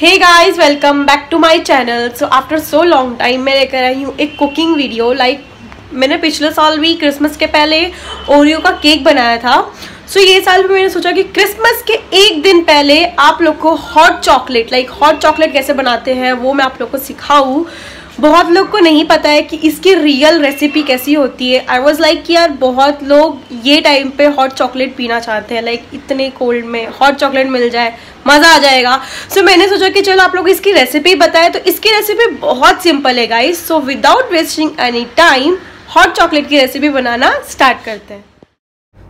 Hey guys, welcome back to my channel. So after so long time मैं लेकर आई हूँ एक कुकिंग वीडियो। मैंने पिछले साल भी क्रिसमस के पहले ओरियो का केक बनाया था। सो ये साल भी मैंने सोचा कि क्रिसमस के एक दिन पहले आप लोग को हॉट चॉकलेट कैसे बनाते हैं वो मैं आप लोग को सिखाऊँ। बहुत लोग को नहीं पता है कि इसकी रियल रेसिपी कैसी होती है। आई वॉज लाइक कि यार बहुत लोग ये टाइम पे हॉट चॉकलेट पीना चाहते हैं, इतने कोल्ड में हॉट चॉकलेट मिल जाए मज़ा आ जाएगा। सो मैंने सोचा कि चलो आप लोग इसकी रेसिपी बताएं। तो इसकी रेसिपी बहुत सिंपल है guys. So without wasting any time hot chocolate की रेसिपी बनाना स्टार्ट करते हैं।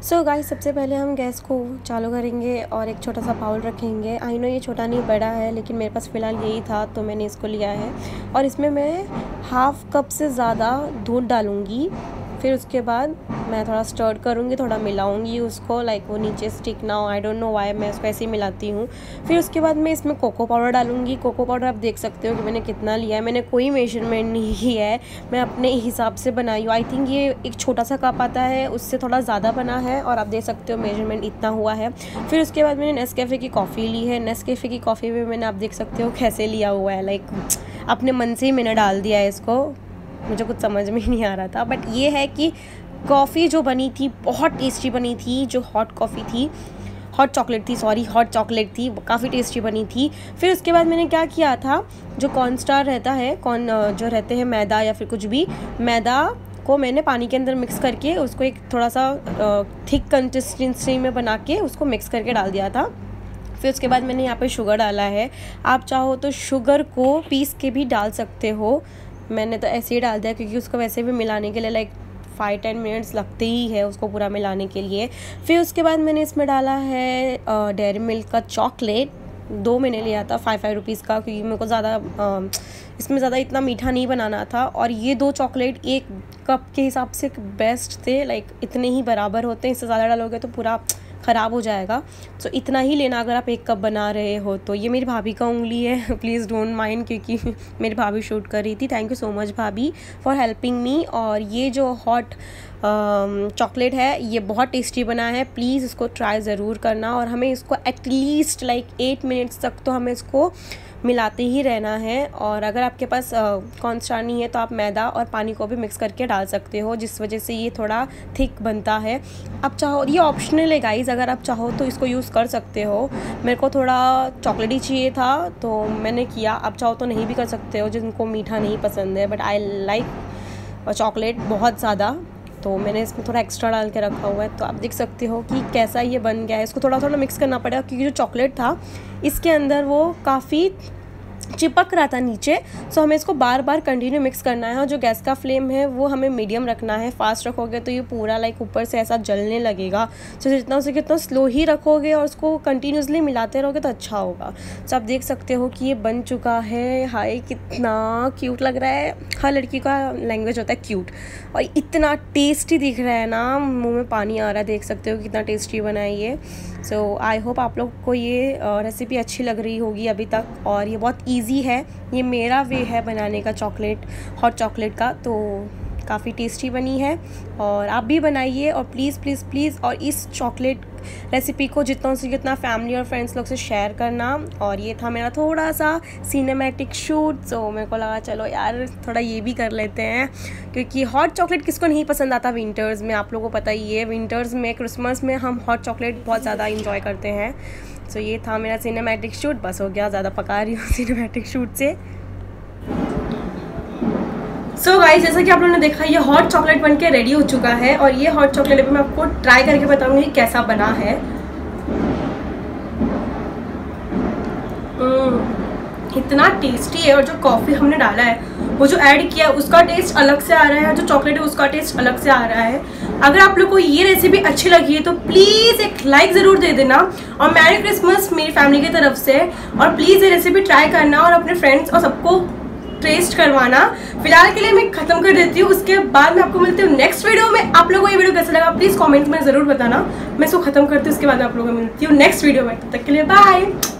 सो गाइस, सबसे पहले हम गैस को चालू करेंगे और एक छोटा सा बाउल रखेंगे। आई नो ये छोटा नहीं बड़ा है, लेकिन मेरे पास फ़िलहाल यही था तो मैंने इसको लिया है। और इसमें मैं 1/2 कप से ज़्यादा दूध डालूँगी। फिर उसके बाद मैं थोड़ा स्टर करूँगी, थोड़ा मिलाऊँगी उसको, वो नीचे स्टिक ना हो। आई डोंट नो वाई मैं उसको ऐसे ही मिलाती हूँ। फिर उसके बाद मैं इसमें कोको पाउडर डालूँगी। कोको पाउडर आप देख सकते हो कि मैंने कितना लिया है, मैंने कोई मेजरमेंट नहीं किया है, मैं अपने हिसाब से बनाई हूँ। आई थिंक ये एक छोटा सा कप आता है, उससे थोड़ा ज़्यादा बना है और आप देख सकते हो मेजरमेंट इतना हुआ है। फिर उसके बाद मैंने नेस्कैफ़े की कॉफ़ी ली है। नेस्कैफ़े की कॉफ़ी में मैंने आप देख सकते हो कैसे लिया हुआ है, अपने मन से ही मैंने डाल दिया है इसको। मुझे कुछ समझ में नहीं आ रहा था, बट ये है कि कॉफ़ी जो बनी थी बहुत टेस्टी बनी थी। जो हॉट चॉकलेट थी काफ़ी टेस्टी बनी थी। फिर उसके बाद मैंने क्या किया था, जो कॉर्नस्टार रहता है, जो रहते हैं मैदा या फिर कुछ भी, मैदा को मैंने पानी के अंदर मिक्स करके उसको एक थोड़ा सा थिक कंसिस्टेंसी में बना के उसको मिक्स करके डाल दिया था। फिर उसके बाद मैंने यहाँ पर शुगर डाला है। आप चाहो तो शुगर को पीस के भी डाल सकते हो। मैंने तो ऐसे ही डाल दिया क्योंकि उसको वैसे भी मिलाने के लिए 5-10 मिनट्स लगते ही है उसको पूरा मिलाने के लिए। फिर उसके बाद मैंने इसमें डाला है डेयरी मिल्क का चॉकलेट। 2 मैंने लिया था 5-5 रुपीज़ का, क्योंकि मेरे को इसमें ज़्यादा इतना मीठा नहीं बनाना था। और ये 2 चॉकलेट 1 कप के हिसाब से बेस्ट थे, इतने ही बराबर होते हैं। इससे ज़्यादा डालोगे तो पूरा ख़राब हो जाएगा। सो इतना ही लेना अगर आप 1 कप बना रहे हो तो। ये मेरी भाभी का उंगली है, प्लीज़ डोंट माइंड, क्योंकि मेरी भाभी शूट कर रही थी। थैंक यू सो मच भाभी फॉर हेल्पिंग मी। और ये जो हॉट चॉकलेट है ये बहुत टेस्टी बना है, प्लीज़ इसको ट्राई ज़रूर करना। और हमें इसको एटलीस्ट 8 मिनट्स तक तो हमें इसको मिलाते ही रहना है। और अगर आपके पास कॉर्नस्टार्च नहीं है तो आप मैदा और पानी को भी मिक्स करके डाल सकते हो, जिस वजह से ये थोड़ा थिक बनता है। आप चाहो, ये ऑप्शनल है गाइज़, अगर आप चाहो तो इसको यूज़ कर सकते हो। मेरे को थोड़ा चॉकलेट ही चाहिए था तो मैंने किया। आप चाहो तो नहीं भी कर सकते हो जिनको मीठा नहीं पसंद है, बट आई लाइक चॉकलेट बहुत ज़्यादा, तो मैंने इसमें थोड़ा एक्स्ट्रा डाल के रखा हुआ है। तो आप देख सकते हो कि कैसा ये बन गया है। इसको थोड़ा थोड़ा मिक्स करना पड़ेगा क्योंकि जो चॉकलेट था इसके अंदर वो काफ़ी चिपक रहा था नीचे। सो हमें इसको बार बार कंटिन्यू मिक्स करना है। और जो गैस का फ्लेम है वो हमें मीडियम रखना है। फास्ट रखोगे तो ये पूरा ऊपर से ऐसा जलने लगेगा। सो जितना हो सके उतना स्लो ही रखोगे और उसको कंटिन्यूसली मिलाते रहोगे तो अच्छा होगा। सो आप देख सकते हो कि ये बन चुका है। हाय कितना क्यूट लग रहा है। हर लड़की का लैंग्वेज होता है क्यूट। और इतना टेस्टी दिख रहा है ना, मुँह में पानी आ रहा है। देख सकते हो कितना टेस्टी बना है ये। सो आई होप आप लोग को ये रेसिपी अच्छी लग रही होगी अभी तक। और ये बहुत ईजी है, ये मेरा वे है बनाने का चॉकलेट, हॉट चॉकलेट का। तो काफ़ी टेस्टी बनी है और आप भी बनाइए। और प्लीज़ प्लीज़ प्लीज़ और इस चॉकलेट रेसिपी को जितना से जितना फैमिली और फ्रेंड्स लोग से शेयर करना। और ये था मेरा थोड़ा सा सिनेमैटिक शूट। सो मेरे को लगा चलो यार थोड़ा ये भी कर लेते हैं, क्योंकि हॉट चॉकलेट किसको नहीं पसंद आता विंटर्स में। आप लोगों को पता ही है, विंटर्स में क्रिसमस में हम हॉट चॉकलेट बहुत ज़्यादा इंजॉय करते हैं। सो ये था मेरा सिनेमैटिक शूट। बस हो गया, ज़्यादा पका रही हूँ सिनेमैटिक शूट से। सो गाइस, जैसा कि आप लोगों ने देखा ये हॉट चॉकलेट बनके रेडी हो चुका है। और ये हॉट चॉकलेट अभी मैं आपको ट्राई करके बताऊंगी कैसा बना है। इतना टेस्टी है। और जो कॉफ़ी हमने डाला है, वो जो ऐड किया है उसका टेस्ट अलग से आ रहा है और जो चॉकलेट है उसका टेस्ट अलग से आ रहा है। अगर आप लोग को ये रेसिपी अच्छी लगी है तो प्लीज़ एक लाइक ज़रूर दे देना। और मैरी क्रिसमस मेरी फैमिली की तरफ से। और प्लीज़ ये रेसिपी ट्राई करना और अपने फ्रेंड्स और सबको टेस्ट करवाना। फिलहाल के लिए मैं खत्म कर देती हूँ, उसके बाद मैं आपको मिलती हूँ नेक्स्ट वीडियो में। आप लोगों को ये वीडियो कैसा लगा प्लीज़ कमेंट्स में ज़रूर बताना। मैं इसको खत्म करती हूँ, उसके बाद आप लोगों को मिलती हूँ नेक्स्ट वीडियो में। तब तक के लिए बाय।